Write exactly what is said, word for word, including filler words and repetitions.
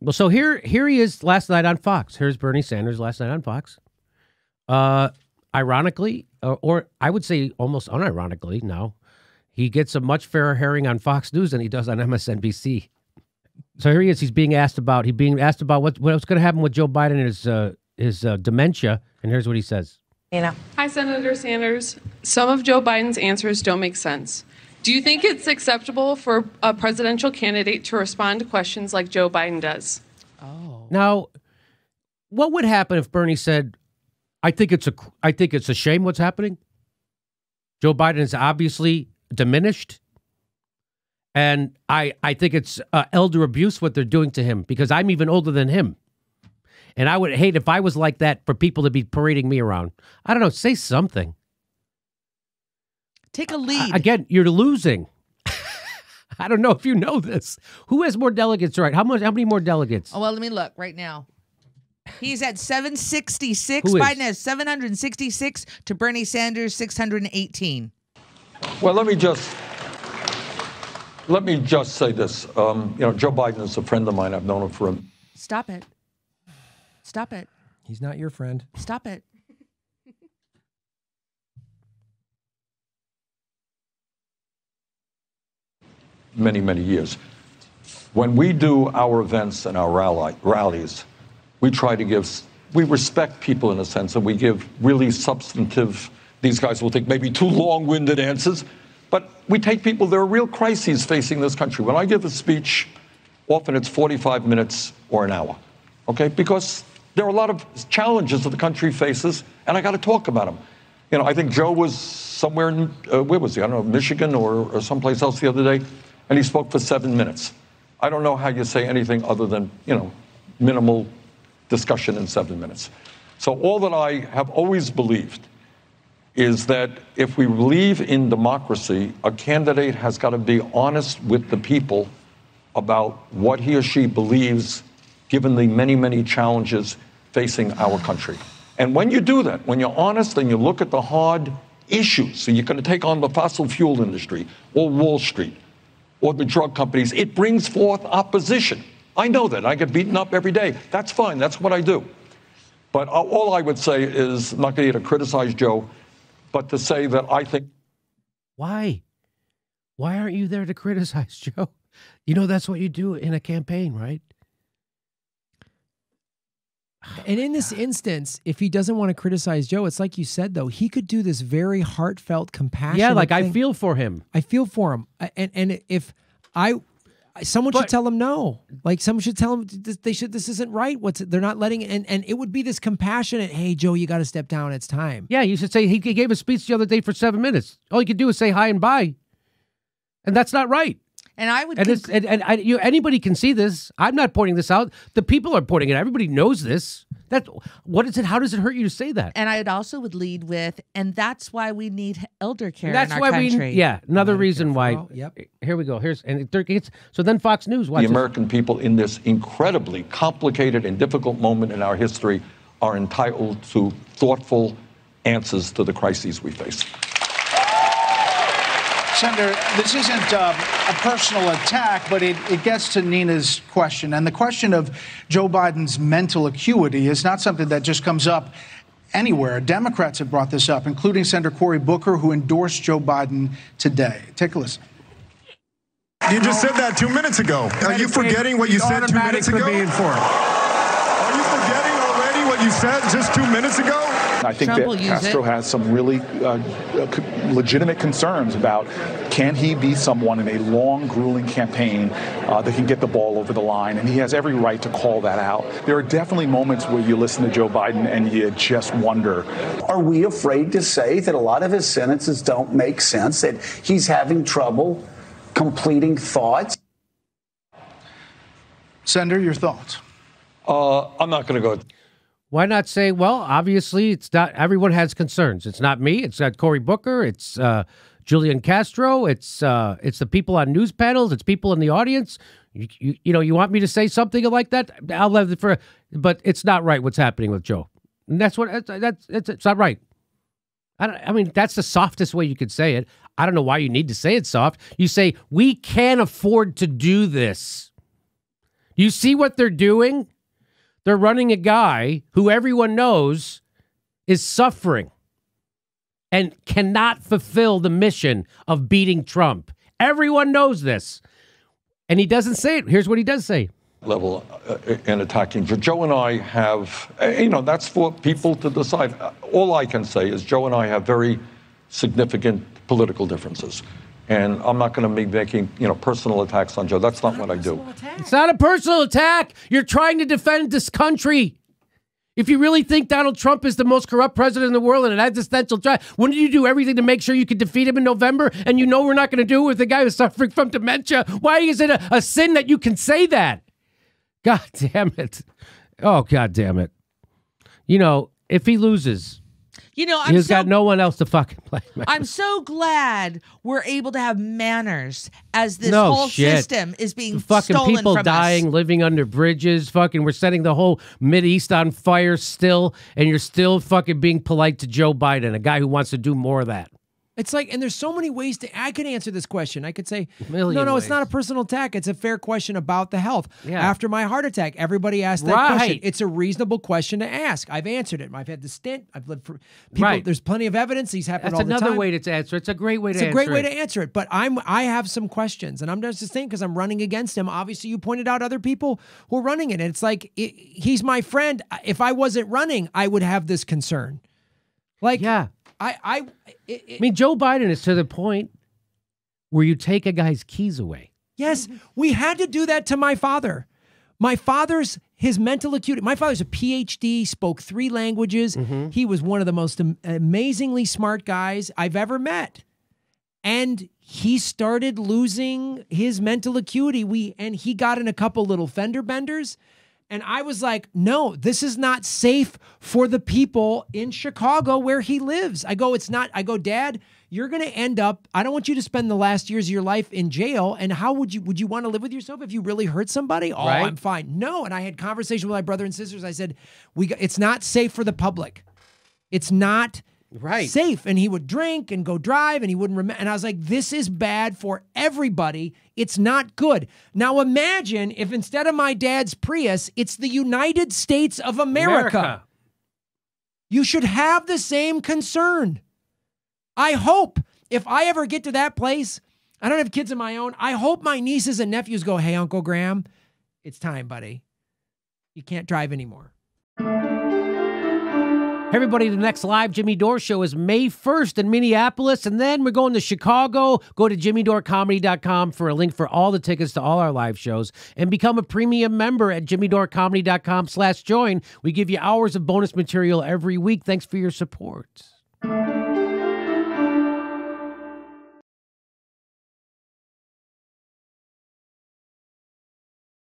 Well, so here here he is last night on Fox. Here's Bernie Sanders last night on Fox. Uh, ironically, or, or I would say almost unironically now, he gets a much fairer hearing on Fox News than he does on M S N B C. So here he is. He's being asked about, he's being asked about what, what's going to happen with Joe Biden and his, uh, his uh, dementia. And here's what he says. You know. Hi, Senator Sanders. Some of Joe Biden's answers don't make sense. Do you think it's acceptable for a presidential candidate to respond to questions like Joe Biden does? Oh. Now, what would happen if Bernie said, I think it's a, I think it's a shame what's happening. Joe Biden is obviously diminished. And I, I think it's uh, elder abuse what they're doing to him because I'm even older than him. And I would hate if I was like that for people to be parading me around. I don't know. Say something. Take a lead. Uh, again, you're losing. I don't know if you know this. Who has more delegates, right? How much? How many more delegates? Oh, well, let me look right now. He's at seven sixty-six. Biden has seven hundred sixty-six to Bernie Sanders, six hundred eighteen. Well, let me just let me just say this. Um, you know, Joe Biden is a friend of mine. I've known him for a... Stop it. Stop it. He's not your friend. Stop it. Many, many years. When we do our events and our rally, rallies, we try to give, we respect people in a sense, and we give really substantive, these guys will take maybe too long-winded answers, but we take people, there are real crises facing this country. When I give a speech, often it's forty-five minutes or an hour, okay? Because there are a lot of challenges that the country faces, and I got to talk about them. You know, I think Joe was somewhere, in, uh, where was he? I don't know, Michigan or, or someplace else the other day. And he spoke for seven minutes. I don't know how you say anything other than, you know, minimal discussion in seven minutes. So all that I have always believed is that if we believe in democracy, a candidate has got to be honest with the people about what he or she believes, given the many, many challenges facing our country. And when you do that, when you're honest and you look at the hard issues, so you're going to take on the fossil fuel industry or Wall Street, or the drug companies, it brings forth opposition. I know that. I get beaten up every day. That's fine. That's what I do. But all I would say is, I'm not going to criticize Joe, but to say that I think... Why? Why aren't you there to criticize Joe? You know, that's what you do in a campaign, right? And in this instance, if he doesn't want to criticize Joe, it's like you said, though, he could do this very heartfelt, compassionate Yeah, like thing. I feel for him. I feel for him. And and if I, someone but, should tell him no. Like someone should tell him they should. This isn't right. What's they're not letting. And and it would be this compassionate. Hey, Joe, you got to step down. It's time. Yeah, you should say he gave a speech the other day for seven minutes. All you could do is say hi and bye, and that's not right. And I would, and, it's, and, and I, you, anybody can see this. I'm not pointing this out. The people are pointing it. Everybody knows this. That what is it? How does it hurt you to say that? And I would also would lead with, and that's why we need elder care. That's in our why country. we, yeah. Another reason why. Well, yep. Here we go. Here's and it, it's, so then Fox News. The American this. people in this incredibly complicated and difficult moment in our history are entitled to thoughtful answers to the crises we face. Senator, this isn't uh, a personal attack, but it, it gets to Nina's question. And the question of Joe Biden's mental acuity is not something that just comes up anywhere. Democrats have brought this up, including Senator Cory Booker, who endorsed Joe Biden today. Take a listen. You just said that two minutes ago. Are you forgetting what you said two minutes ago? Are you forgetting already what you said just two minutes ago? I think Trump that Castro has some really uh, legitimate concerns about can he be someone in a long, grueling campaign uh, that can get the ball over the line, and he has every right to call that out. There are definitely moments where you listen to Joe Biden and you just wonder. Are we afraid to say that a lot of his sentences don't make sense, that he's having trouble completing thoughts? Senator, your thoughts? Uh, I'm not going to go... Why not say, well, obviously, it's not everyone has concerns. It's not me. It's not Cory Booker. It's uh, Julian Castro. It's uh, it's the people on news panels. It's people in the audience. You, you, you know, you want me to say something like that? I'll let it for. But it's not right what's happening with Joe. And that's what that's it's, it's not right. I, don't, I mean, that's the softest way you could say it. I don't know why you need to say it soft. You say we can't afford to do this. You see what they're doing? They're running a guy who everyone knows is suffering and cannot fulfill the mission of beating Trump. Everyone knows this. And he doesn't say it. Here's what he does say. Level uh, in attacking. Joe and I have, you know, that's for people to decide. All I can say is Joe and I have very significant political differences. And I'm not going to be making, you know, personal attacks on Joe. That's not what I do. It's not a personal attack. You're trying to defend this country. If you really think Donald Trump is the most corrupt president in the world and an existential threat, wouldn't you do everything to make sure you could defeat him in November? And you know we're not going to do it with a guy who's suffering from dementia. Why is it a, a sin that you can say that? God damn it. Oh, God damn it. You know, if he loses... You know, I'm He's so, got no one else to fucking blame. I'm so glad we're able to have manners as this no whole shit. system is being fucking stolen people from dying, us. living under bridges. Fucking, we're setting the whole Mideast on fire still, and you're still fucking being polite to Joe Biden, a guy who wants to do more of that. It's like, and there's so many ways to. I could answer this question. I could say, no, no, ways. It's not a personal attack. It's a fair question about the health. Yeah. After my heart attack, everybody asked that right. question. It's a reasonable question to ask. I've answered it. I've had the stint. I've lived for people. Right. There's plenty of evidence. These happen That's all the time. That's another way to answer. It's a great way to. It's a answer great it. way to answer it. But I'm, I have some questions, and I'm just saying because I'm running against him. Obviously, you pointed out other people who are running it. And it's like it, he's my friend. If I wasn't running, I would have this concern. Like, yeah. I, I, it, it, I mean, Joe Biden is to the point where you take a guy's keys away. Yes, we had to do that to my father. My father's, his mental acuity, my father's a P H D, spoke three languages. Mm-hmm. He was one of the most am- amazingly smart guys I've ever met. And he started losing his mental acuity. We and he got in a couple little fender benders. And I was like, no, this is not safe for the people in Chicago where he lives. I go, it's not. I go, Dad, you're going to end up, I don't want you to spend the last years of your life in jail. And how would you, would you want to live with yourself if you really hurt somebody? Oh, right? I'm fine. No. And I had conversation with my brother and sisters. I said, we, it's not safe for the public. It's not right. safe. And he would drink and go drive and he wouldn't remember. And I was like, this is bad for everybody. It's not good. Now imagine if instead of my dad's Prius, it's the United States of America. America. You should have the same concern. I hope if I ever get to that place, I don't have kids of my own. I hope my nieces and nephews go, hey, Uncle Graham, it's time, buddy. You can't drive anymore. Hey everybody, the next live Jimmy Dore show is May first in Minneapolis, and then we're going to Chicago. Go to jimmy dore comedy dot com for a link for all the tickets to all our live shows, and become a premium member at jimmy dore comedy dot com slash join. We give you hours of bonus material every week. Thanks for your support.